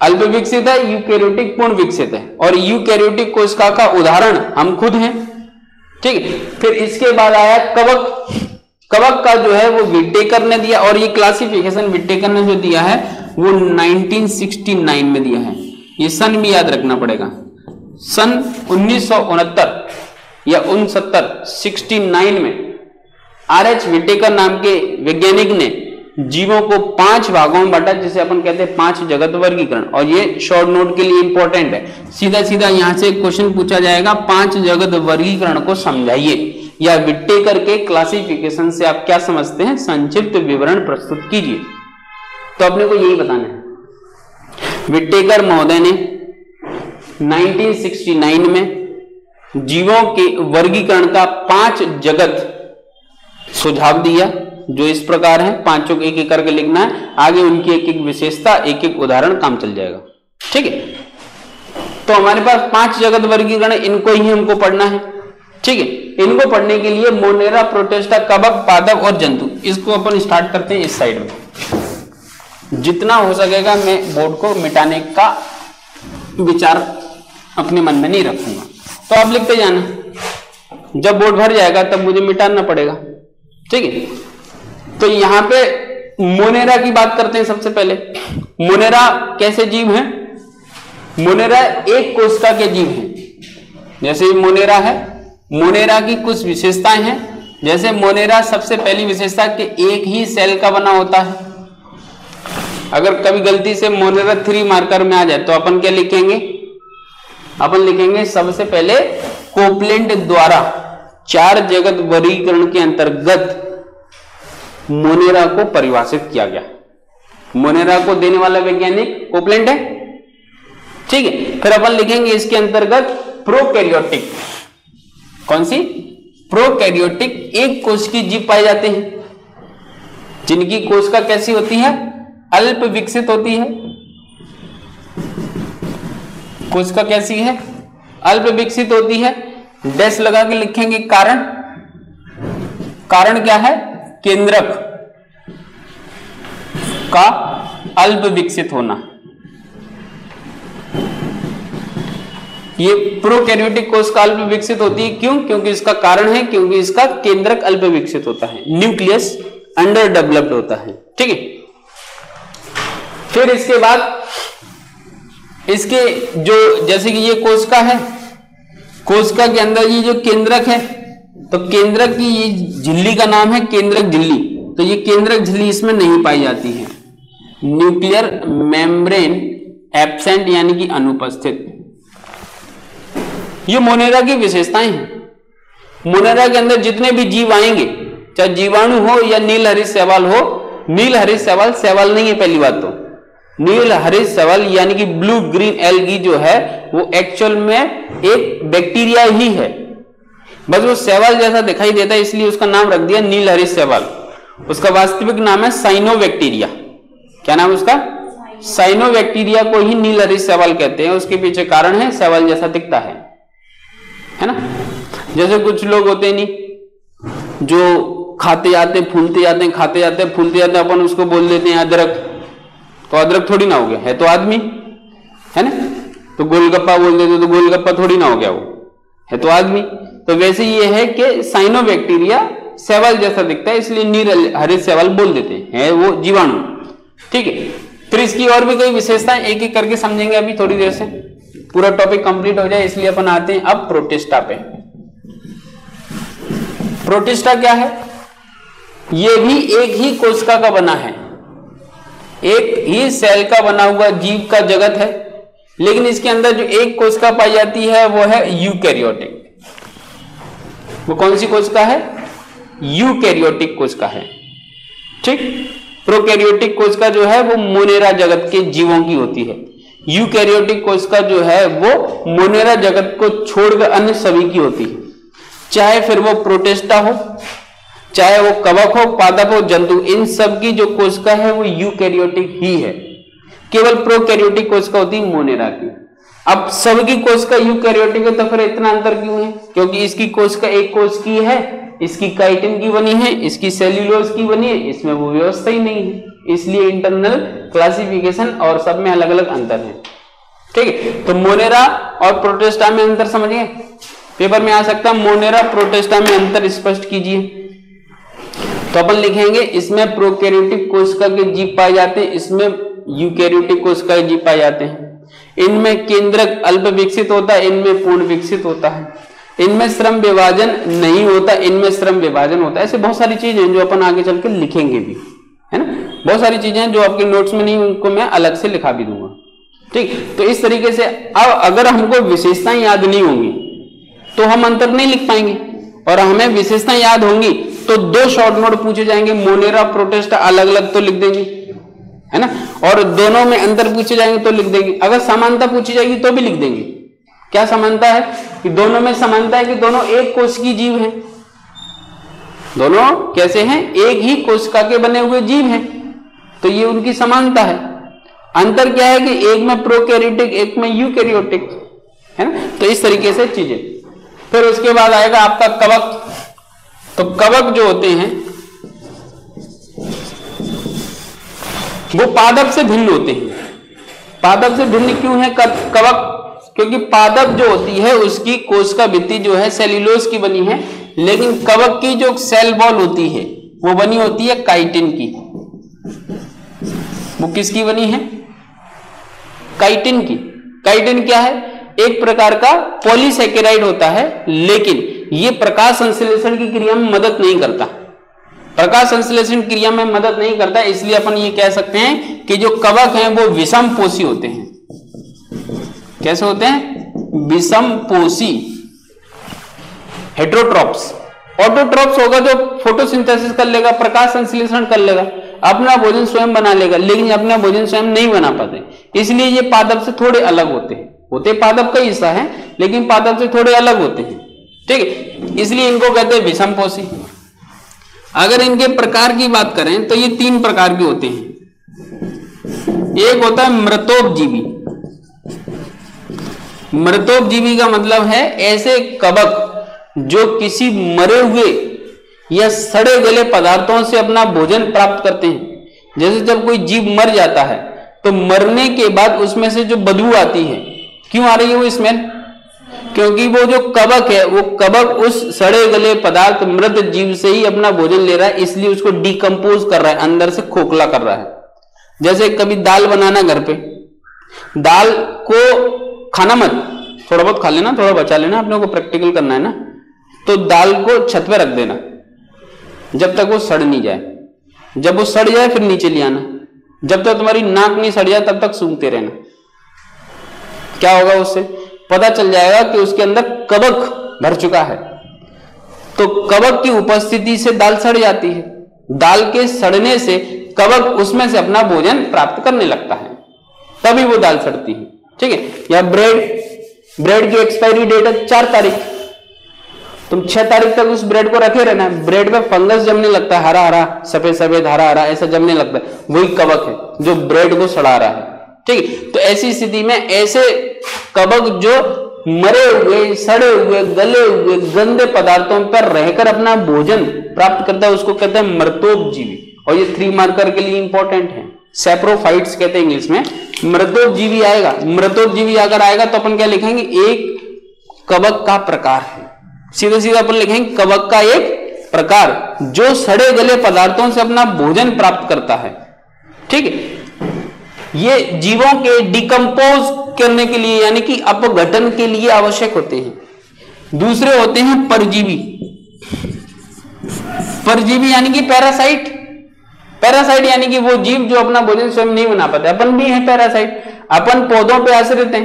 अल्प विकसित है, यूकैरियोटिक पूर्ण विकसित है, और यूकैरियोटिक कोशिका का उदाहरण हम खुद हैं, ठीक है। फिर इसके बाद आया कवक, कवक का जो है वो विटेकर ने दिया, और ये क्लासिफिकेशन विटेकर ने जो दिया है वो 1969 में दिया है। ये सन भी याद रखना पड़ेगा, सन 1969 या 69 में आरएच विटेकर नाम के वैज्ञानिक ने जीवों को पांच भागों में बांटा, जिसे अपन कहते हैं पांच जगत वर्गीकरण। और ये शॉर्ट नोट के लिए इंपॉर्टेंट है, सीधा सीधा यहां से क्वेश्चन पूछा जाएगा, पांच जगत वर्गीकरण को समझाइए, या विटेकर के क्लासिफिकेशन से आप क्या समझते हैं, संक्षिप्त विवरण प्रस्तुत कीजिए। तो अपने को यही बताना है। विटेकर महोदय ने 1969 में जीवों के वर्गीकरण का पांच जगत सुझाव दिया, जो इस प्रकार है, पांचों को एक एक करके लिखना है, आगे उनकी एक एक विशेषता, एक एक उदाहरण, काम चल जाएगा, ठीक है। तो हमारे पास पांच जगत वर्गीकरण, इनको ही हमको पढ़ना है, ठीक है। इनको पढ़ने के लिए मोनेरा, प्रोटिस्टा, कवक, पादप और जंतु, इसको अपन स्टार्ट करते हैं इस साइड में। जितना हो सकेगा मैं बोर्ड को मिटाने का विचार अपने मन में नहीं रखूंगा, तो आप लिखते जाना, जब बोर्ड भर जाएगा तब मुझे मिटाना पड़ेगा, ठीक है। तो यहां पे मोनेरा की बात करते हैं। सबसे पहले मोनेरा कैसे जीव है? मोनेरा एक कोशिका के जीव है, जैसे मोनेरा है। मोनेरा की कुछ विशेषताएं हैं, जैसे मोनेरा सबसे पहली विशेषता कि एक ही सेल का बना होता है। अगर कभी गलती से मोनेरा 3 मार्कर में आ जाए तो अपन क्या लिखेंगे? अपन लिखेंगे सबसे पहले कोपलैंड द्वारा चार जगत वर्गीकरण के अंतर्गत मोनेरा को परिभाषित किया गया। मोनेरा को देने वाला वैज्ञानिक कोपलैंड है, ठीक है। फिर अपन लिखेंगे इसके अंतर्गत प्रोकैरियोटिक, कौन सी? प्रोकैरियोटिक एक कोश की जीव पाए जाते हैं जिनकी कोशिका कैसी होती है? अल्प विकसित होती है। कोशिका कैसी है? अल्प विकसित होती है। डैश लगा के लिखेंगे कारण। कारण क्या है? केंद्रक का अल्प विकसित होना। ये प्रोकैरियोटिक कोशिका अल्प विकसित होती है, क्यों? क्योंकि इसका कारण है, क्योंकि इसका केंद्रक अल्प विकसित होता है, न्यूक्लियस अंडर डेवलप्ड होता है, ठीक है। फिर इसके बाद इसके जो जैसे कि ये कोशिका है, कोशिका के अंदर ये जो केंद्रक है, तो केंद्रक की ये झिल्ली का नाम है केंद्रक झिल्ली, तो ये केंद्रक झिल्ली इसमें नहीं पाई जाती है। न्यूक्लियर मेम्ब्रेन एब्सेंट यानी कि अनुपस्थित। ये मोनेरा की विशेषताएं हैं। मोनेरा के अंदर जितने भी जीव आएंगे, चाहे जीवाणु हो या नील हरित शैवाल हो, नील हरित शैवाल शैवाल नहीं है पहली बात तो, नील हरित शैवाल यानी कि ब्लू ग्रीन एल्गी जो है वो एक्चुअल में एक बैक्टीरिया ही है, बस वो शैवाल जैसा दिखाई देता है इसलिए उसका नाम रख दिया नील हरित शैवाल। उसका वास्तविक नाम है साइनोबैक्टीरिया। क्या नाम है उसका? साइनोबैक्टीरिया को ही नील हरित शैवाल कहते हैं। उसके पीछे कारण है शैवाल जैसा दिखता है ना। जैसे कुछ लोग होते नहीं जो खाते जाते फूलते जाते हैं, खाते जाते फूलते जाते, अपन उसको बोल देते हैं अदरक, तो अदरक थोड़ी ना हो गया है, तो आदमी है ना। तो गोलगप्पा बोल देते तो गोलगप्पा थोड़ी ना हो गया, वो है तो आदमी। तो वैसे ये है कि साइनोबैक्टीरिया शैवाल जैसा दिखता है इसलिए नील हरित शैवाल बोल देते हैं, वो जीवाणु, ठीक है। फिर इसकी और भी कई विशेषताएं एक एक करके समझेंगे, अभी थोड़ी देर से पूरा टॉपिक कंप्लीट हो जाए इसलिए अपन आते हैं अब प्रोटिस्टा पे। प्रोटिस्टा क्या है? ये भी एक ही कोशिका का बना है, एक ही सेल का बना हुआ जीव का जगत है, लेकिन इसके अंदर जो एक कोशिका पाई जाती है वो है यूकैरियोटिक। वो कौन सी कोशिका है? यूकैरियोटिक कोशिका है, ठीक। प्रोकैरियोटिक कोशिका जो है वो मोनेरा जगत के जीवों की होती है, यूकैरियोटिक कोशिका जो है वो मोनेरा जगत को छोड़कर अन्य सभी की होती है, चाहे फिर वो प्रोटिस्टा हो, चाहे वो कवक हो, पादप हो, जंतु, इन सब की जो कोशिका है वो यूकैरियोटिक ही है। केवल प्रोकैरियोटिक कोशिका होती है मोनेरा की। अब सबकी कोशिका यूकैरियोटिक है तो फिर इतना अंतर क्यों है? क्योंकि इसकी कोशिका एक कोश की है, इसकी काइटिन की बनी है, इसकी सेल्यूलोज की बनी है, इसमें वो व्यवस्था ही नहीं है, इसलिए इंटरनल क्लासिफिकेशन और सब में अलग अलग अंतर है, ठीक है। तो मोनेरा और प्रोटिस्टा में अंतर समझिए, पेपर में आ सकता है मोनेरा प्रोटिस्टा में अंतर स्पष्ट कीजिए। तो अपन लिखेंगे इसमें प्रोकैरियोटिक कोशिका के जीव पाए जाते हैं, इसमें यूकैरियोटिक कोशिका के जीव पाए जाते हैं। इनमें केंद्रक अल्प विकसित होता है, इनमें पूर्ण विकसित होता है, इनमें श्रम विभाजन नहीं होता, इनमें श्रम विभाजन होता है। ऐसे बहुत सारी चीजें हैं जो अपन आगे चल के लिखेंगे भी, है ना। बहुत सारी चीजें हैं जो आपके नोट्स में नहीं, उनको मैं अलग से लिखा भी दूंगा, ठीक। तो इस तरीके से अब अगर हमको विशेषताएं याद नहीं होंगी तो हम अंतर नहीं लिख पाएंगे, और हमें विशेषताएं याद होंगी तो दो शॉर्ट नोट पूछे जाएंगे, मोनेरा प्रोटिस्टा अलग अलग तो लिख देंगे, है ना, और दोनों में अंतर पूछे जाएंगे तो लिख देंगे। अगर समानता पूछी जाएगी तो भी लिख देंगे। क्या समानता है? कि दोनों में समानता है कि दोनों एक कोशिकीय जीव हैं, दोनों कैसे हैं? एक ही कोशिका के बने हुए जीव हैं, तो ये उनकी समानता है। अंतर क्या है? कि एक में प्रोकैरियोटिक, एक में यूकैरियोटिक, है ना। तो इस तरीके से चीजें। फिर उसके बाद आएगा आपका कवक। तो कवक जो होते हैं वो पादप से भिन्न होते हैं। पादप से भिन्न क्यों है कवक? क्योंकि पादप जो होती है उसकी कोशिका भित्ति जो है सेल्यूलोज की बनी है, लेकिन कवक की जो सेल वॉल होती है वो बनी होती है काइटिन की। वो किसकी बनी है? काइटिन की। काइटिन क्या है? एक प्रकार का पॉलीसेकेराइड होता है, लेकिन ये प्रकाश संश्लेषण की क्रिया में मदद नहीं करता, प्रकाश संश्लेषण क्रिया में मदद नहीं करता, इसलिए अपन ये कह सकते हैं कि जो कवक हैं वो विषमपोषी होते हैं। कैसे होते हैं? विषमपोषी। हेटरोट्रॉप्स। ऑटोट्रॉप्स होगा जो फोटोसिंथेसिस कर लेगा, प्रकाश संश्लेषण कर लेगा, अपना भोजन स्वयं बना लेगा, लेकिन अपना भोजन स्वयं नहीं बना पाते, इसलिए ये पादप से थोड़े अलग होते हैं। होते पादप का हिस्सा है लेकिन पादप से थोड़े अलग होते हैं, ठीक है, इसलिए इनको कहते हैं विषमपोषी। अगर इनके प्रकार की बात करें तो ये तीन प्रकार के होते हैं। एक होता है मृतोपजीवी। मृतोपजीवी का मतलब है ऐसे कवक जो किसी मरे हुए या सड़े गले पदार्थों से अपना भोजन प्राप्त करते हैं। जैसे जब कोई जीव मर जाता है तो मरने के बाद उसमें से जो बदबू आती है, क्यों आ रही है वो स्मेल? क्योंकि वो जो कवक है वो कवक उस सड़े गले पदार्थ मृत जीव से ही अपना भोजन ले रहा है, इसलिए उसको डिकम्पोज कर रहा है, अंदर से खोखला कर रहा है। जैसे कभी दाल बनाना, घर पे दाल को खाना मत, थोड़ा बहुत खा लेना, थोड़ा बचा लेना, अपने को प्रैक्टिकल करना है ना, तो दाल को छत पे रख देना जब तक वो सड़ नहीं जाए, जब वो सड़ जाए फिर नीचे ले आना, जब तक तुम्हारी नाक नहीं सड़ जाए तब तक सूंघते रहना। क्या होगा उससे? पता चल जाएगा कि उसके अंदर कवक भर चुका है, तो कवक की उपस्थिति से दाल सड़ जाती है, दाल के सड़ने से कवक उसमें से अपना भोजन प्राप्त करने लगता है, तभी वो दाल सड़ती है, ठीक है। या ब्रेड की एक्सपायरी डेट है 4 तारीख, तुम 6 तारीख तक उस ब्रेड को रखे रहना, ब्रेड में फंगस जमने लगता है, हरा हरा सफेद सफेद हरा हरा ऐसा जमने लगता है, वही कवक है जो ब्रेड को सड़ा रहा है, ठीक है। तो ऐसी स्थिति में ऐसे कवक जो मरे हुए, सड़े हुए, गले हुए, गंदे पदार्थों पर रहकर अपना भोजन प्राप्त करता है, उसको कहते हैं मृतोपजीवी। और ये 3 मार्कर के लिए इंपॉर्टेंट है, सेप्रोफाइट्स कहते हैं इंग्लिश में। मृतोपजीवी आएगा, मृतोपजीवी अगर आएगा तो अपन क्या लिखेंगे? एक कवक का प्रकार है, सीधे सीधे अपन लिखेंगे कवक का एक प्रकार जो सड़े गले पदार्थों से अपना भोजन प्राप्त करता है, ठीक है। ये जीवों के डिकम्पोज करने के लिए यानी कि अपघटन के लिए आवश्यक होते हैं। दूसरे होते हैं परजीवी। परजीवी यानी कि पैरासाइट। पैरासाइट यानी कि वो जीव जो अपना भोजन स्वयं नहीं बना पाते, अपन भी है पैरासाइट, अपन पौधों पे आश्रित हैं,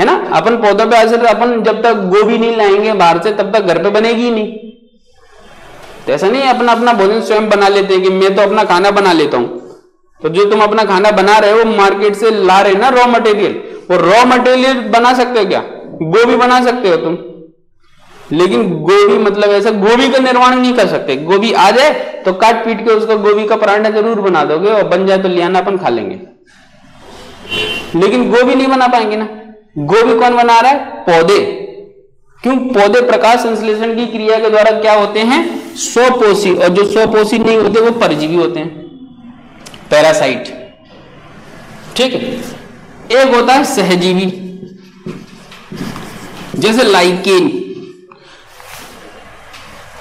है ना, अपन पौधों पे आश्रित। अपन जब तक गोभी नहीं लाएंगे बाहर से तब तक घर पे बनेगी ही नहीं। तो ऐसा नहीं अपना अपना भोजन स्वयं बना लेते हैं कि मैं तो अपना खाना बना लेता हूं, तो जो तुम अपना खाना बना रहे हो मार्केट से ला रहे ना रॉ मटेरियल, वो रॉ मटेरियल बना सकते हो क्या? गोभी बना सकते हो तुम, लेकिन गोभी मतलब ऐसा गोभी का निर्माण नहीं कर सकते। गोभी आ जाए तो काट पीट के उसका गोभी का पराठा जरूर बना दोगे और बन जाए तो ले आना, अपन खा लेंगे, लेकिन गोभी नहीं बना पाएंगे ना। गोभी कौन बना रहा है? पौधे। क्यों? पौधे प्रकाश संश्लेषण की क्रिया के द्वारा क्या होते हैं? स्वपोषी, और जो स्वपोषी नहीं होते वो परजीवी होते हैं, पैरासाइट, ठीक है। एक होता है सहजीवी, जैसे लाइकेन।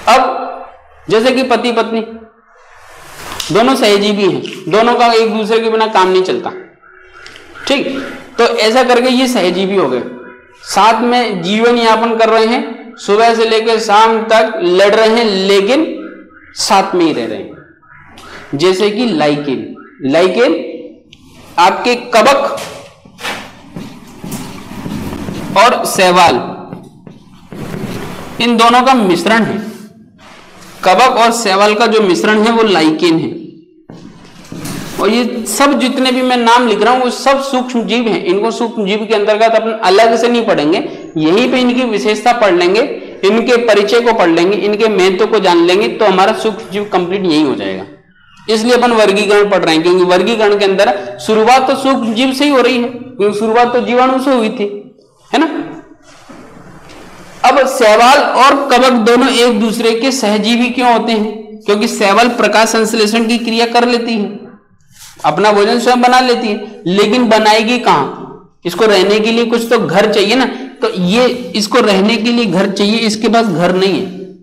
अब जैसे कि पति पत्नी दोनों सहजीवी हैं, दोनों का एक दूसरे के बिना काम नहीं चलता, ठीक, तो ऐसा करके ये सहजीवी हो गए। साथ में जीवन यापन कर रहे हैं, सुबह से लेकर शाम तक लड़ रहे हैं लेकिन साथ में ही रह रहे हैं। जैसे कि लाइकेन। लाइकेन आपके कवक और शैवाल, इन दोनों का मिश्रण है। कवक और शैवाल का जो मिश्रण है वो लाइकेन है। और ये सब जितने भी मैं नाम लिख रहा हूं वो सब सूक्ष्म जीव हैं। इनको सूक्ष्म जीव के अंतर्गत अपन अलग से नहीं पढ़ेंगे, यहीं पे इनकी विशेषता पढ़ लेंगे, इनके परिचय को पढ़ लेंगे, इनके महत्व को जान लेंगे, तो हमारा सूक्ष्म जीव कंप्लीट यही हो जाएगा। इसलिए अपन वर्गीकरण पढ़ रहे हैं, क्योंकि वर्गीकरण के अंदर शुरुआत तो सूक्ष्म जीव से ही हो रही है, क्योंकि शुरुआत तो जीवाणु से हुई थी, है ना। अब शैवाल और कवक दोनों एक दूसरे के सहजीवी क्यों होते हैं? क्योंकि शैवाल प्रकाश संश्लेषण की क्रिया कर लेती है, अपना भोजन स्वयं बना लेती है, लेकिन बनाएगी कहाँ? इसको रहने के लिए कुछ तो घर चाहिए ना, तो ये इसको रहने के लिए घर चाहिए, इसके पास घर नहीं है,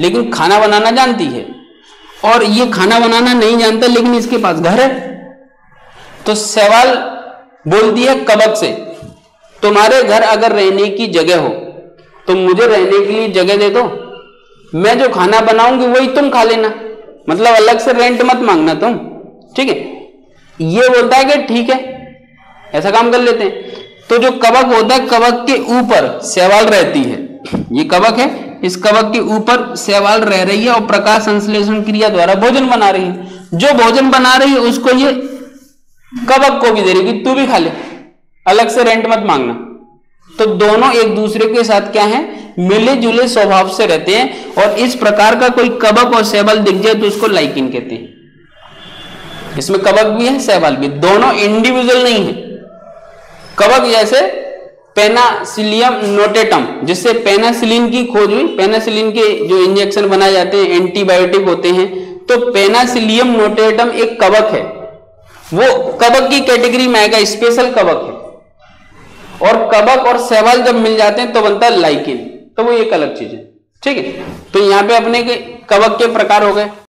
लेकिन खाना बनाना जानती है, और ये खाना बनाना नहीं जानता लेकिन इसके पास घर है। तो शैवाल बोलती है कवक से, तुम्हारे घर अगर रहने की जगह हो तो मुझे रहने के लिए जगह दे दो, मैं जो खाना बनाऊंगी वही तुम खा लेना, मतलब अलग से रेंट मत मांगना तुम, ठीक है। ये बोलता है कि ठीक है, ऐसा काम कर लेते हैं। तो जो कवक होता है, कवक के ऊपर शैवाल रहती है, ये कवक है, इस कवक के ऊपर शैवाल रह रही है और प्रकाश संश्लेषण क्रिया द्वारा भोजन बना रही है। जो भोजन बना रही है उसको ये कवक को भी दे रही है, तू भी खा ले, अलग से रेंट मत मांगना। तो दोनों एक दूसरे के साथ क्या है, मिले जुले स्वभाव से रहते हैं। और इस प्रकार का कोई कवक और शैवाल दिख जाए तो उसको लाइकिन कहते हैं। इसमें कवक भी है शैवाल भी, दोनों इंडिविजुअल नहीं है। कवक जैसे पेनासिलियम नोटेटम, जिससे पेनासिलिन की खोज हुई, पेनासिलिन के जो इंजेक्शन बनाए जाते हैं एंटीबायोटिक होते हैं, तो पेनासिलियम नोटेटम एक कवक है, वो कवक की कैटेगरी में आएगा, स्पेशल कवक है। और कवक और शैवाल जब मिल जाते हैं तो बनता है लाइकिन, तो वो एक अलग चीज है। ठीक है, तो यहाँ पे अपने के कवक के प्रकार हो गए।